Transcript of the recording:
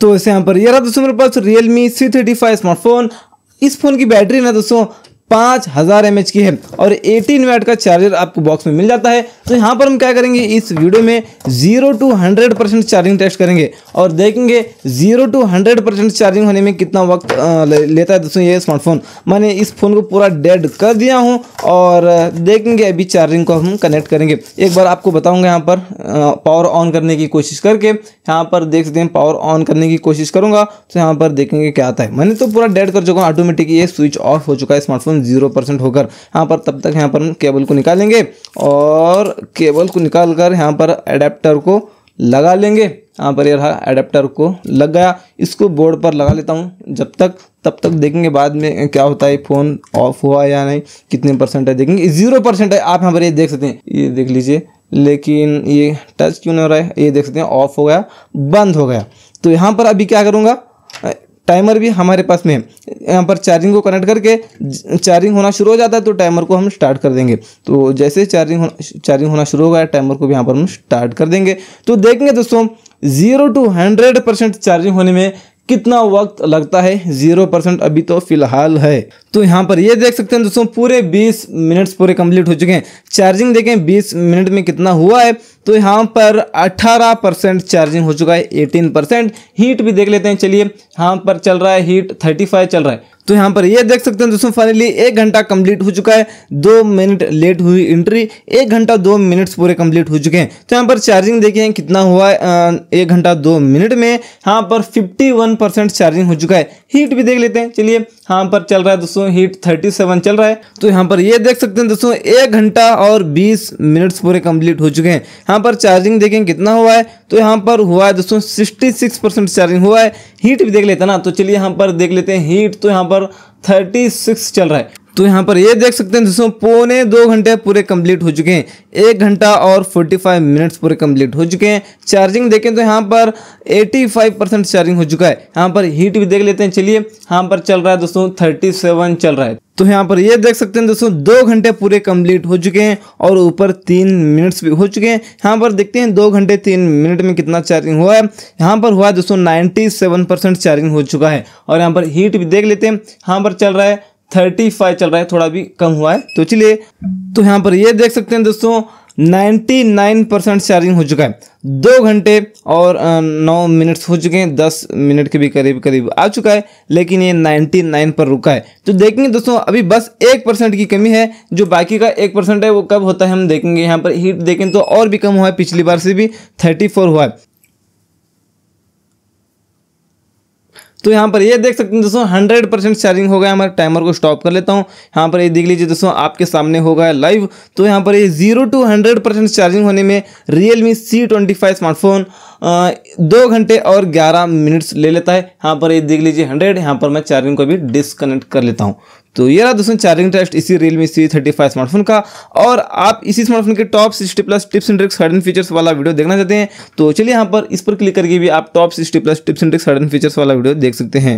तो इसे यहाँ पर ये रहा दोस्तों मेरे पास Realme C35 स्मार्टफोन। इस फोन की बैटरी ना दोस्तों 5000 mAh की है और 18 वाट का चार्जर आपको बॉक्स में मिल जाता है। तो यहाँ पर हम क्या करेंगे इस वीडियो में 0 to 100% चार्जिंग टेस्ट करेंगे और देखेंगे 0 to 100% चार्जिंग होने में कितना वक्त लेता है दोस्तों ये स्मार्टफोन। मैंने इस फ़ोन को पूरा डेड कर दिया हूँ और देखेंगे अभी चार्जिंग को हम कनेक्ट करेंगे। एक बार आपको बताऊँगा यहाँ पर पावर ऑन करने की कोशिश करके, यहाँ पर देख सकते हैं पावर ऑन करने की कोशिश करूँगा तो यहाँ पर देखेंगे क्या आता है। मैंने तो पूरा डेड कर चुका हूँ, ऑटोमेटिक ये स्विच ऑफ हो चुका है स्मार्टफोन 0% होकर। यहाँ पर तब तक यहाँ पर हम केबल को निकालेंगे और केबल को निकाल कर यहाँ पर एडेप्टर को लगा लेंगे। यहाँ पर यह रहा, एडेप्टर को लग गया, इसको बोर्ड पर लगा लेता हूँ जब तक, तब तक देखेंगे बाद में क्या होता है, फ़ोन ऑफ हुआ या नहीं, कितने परसेंट है देखेंगे। 0% है, आप यहाँ पर ये देख सकते हैं, ये देख लीजिए, लेकिन ये टच क्यों नहीं हो रहा है, ये देख सकते हैं ऑफ हो गया, बंद हो गया। तो यहाँ पर अभी क्या करूँगा, टाइमर भी हमारे पास में है, यहाँ पर चार्जिंग को कनेक्ट करके चार्जिंग होना शुरू हो जाता है तो टाइमर को हम स्टार्ट कर देंगे। तो जैसे चार्जिंग होना शुरू हो गया, टाइमर को भी यहाँ पर हम स्टार्ट कर देंगे। तो देखेंगे दोस्तों 0 to 100% चार्जिंग होने में कितना वक्त लगता है। 0% अभी तो फिलहाल है। तो यहाँ पर ये देख सकते हैं दोस्तों पूरे 20 मिनट्स पूरे कंप्लीट हो चुके हैं। चार्जिंग देखें 20 मिनट में कितना हुआ है, तो यहाँ पर 18% चार्जिंग हो चुका है, 18%। हीट भी देख लेते हैं, चलिए यहाँ पर चल रहा है हीट 35 चल रहा है। तो यहाँ पर ये देख सकते हैं दोस्तों फाइनली 1 घंटा कंप्लीट हो चुका है, 2 मिनट लेट हुई एंट्री, 1 घंटा 2 मिनट्स पूरे कंप्लीट हो चुके हैं। तो यहाँ पर चार्जिंग देखिए कितना हुआ है 1 घंटा 2 मिनट में, यहाँ पर 51% चार्जिंग हो चुका है। हीट भी देख लेते हैं, चलिए यहाँ पर चल रहा है दोस्तों हीट 37 चल रहा है। तो यहाँ पर ये देख सकते हैं दोस्तों 1 घंटा और 20 मिनट्स पूरे कंप्लीट हो चुके हैं। यहाँ पर चार्जिंग देखें कितना हुआ है, तो यहाँ पर हुआ है दोस्तों 66% चार्जिंग हुआ है। हीट भी देख लेते हैं ना, तो चलिए यहाँ पर देख लेते हैं हीट, तो यहाँ पर 36 चल रहा है। तो यहाँ पर ये देख सकते हैं दोस्तों पौने 2 घंटे पूरे कंप्लीट हो चुके हैं, 1 घंटा और 45 मिनट्स पूरे कंप्लीट हो चुके हैं। चार्जिंग देखें तो यहाँ पर 85% चार्जिंग हो चुका है। यहाँ पर हीट भी देख लेते हैं, चलिए यहाँ पर चल रहा है दोस्तों 37 चल रहा है। तो यहाँ पर ये देख सकते हैं दोस्तों 2 घंटे पूरे कंप्लीट हो चुके हैं और ऊपर 3 मिनट्स भी हो चुके हैं। यहाँ पर देखते हैं 2 घंटे 3 मिनट में कितना चार्जिंग हुआ है, यहाँ पर हुआ दोस्तों 97% चार्जिंग हो चुका है। और यहाँ पर हीट भी देख लेते हैं, यहाँ पर चल रहा है 35 चल रहा है, थोड़ा भी कम हुआ है। तो चलिए, तो यहाँ पर ये देख सकते हैं दोस्तों 99% चार्जिंग हो चुका है, 2 घंटे और 9 मिनट्स हो चुके हैं, 10 मिनट के भी करीब करीब आ चुका है, लेकिन ये 99 पर रुका है। तो देखेंगे दोस्तों अभी बस 1% की कमी है, जो बाकी का 1% है वो कब होता है हम देखेंगे। यहाँ पर हीट देखें तो और भी कम हुआ है, पिछली बार से भी 34 हुआ है। तो यहाँ पर ये देख सकते हैं दोस्तों 100% चार्जिंग हो गया। हमारे टाइमर को स्टॉप कर लेता हूँ, यहाँ पर ये देख लीजिए दोस्तों आपके सामने हो गया लाइव। तो यहाँ पर ये 0 to 100% चार्जिंग होने में Realme C25 स्मार्टफोन 2 घंटे और 11 मिनट्स ले लेता है। यहाँ पर ये देख लीजिए 100, यहाँ पर मैं चार्जिंग को भी डिसकनेक्ट कर लेता हूँ। तो ये रहा दोस्तों चार्जिंग टेस्ट इसी Realme C35 स्मार्टफोन का। और आप इसी स्मार्टफोन के top 60+ tips and tricks hidden features वाला वीडियो देखना चाहते हैं तो चलिए यहाँ पर इस पर क्लिक करके भी आप top 60+ tips and tricks hidden features वाला वीडियो देख सकते हैं।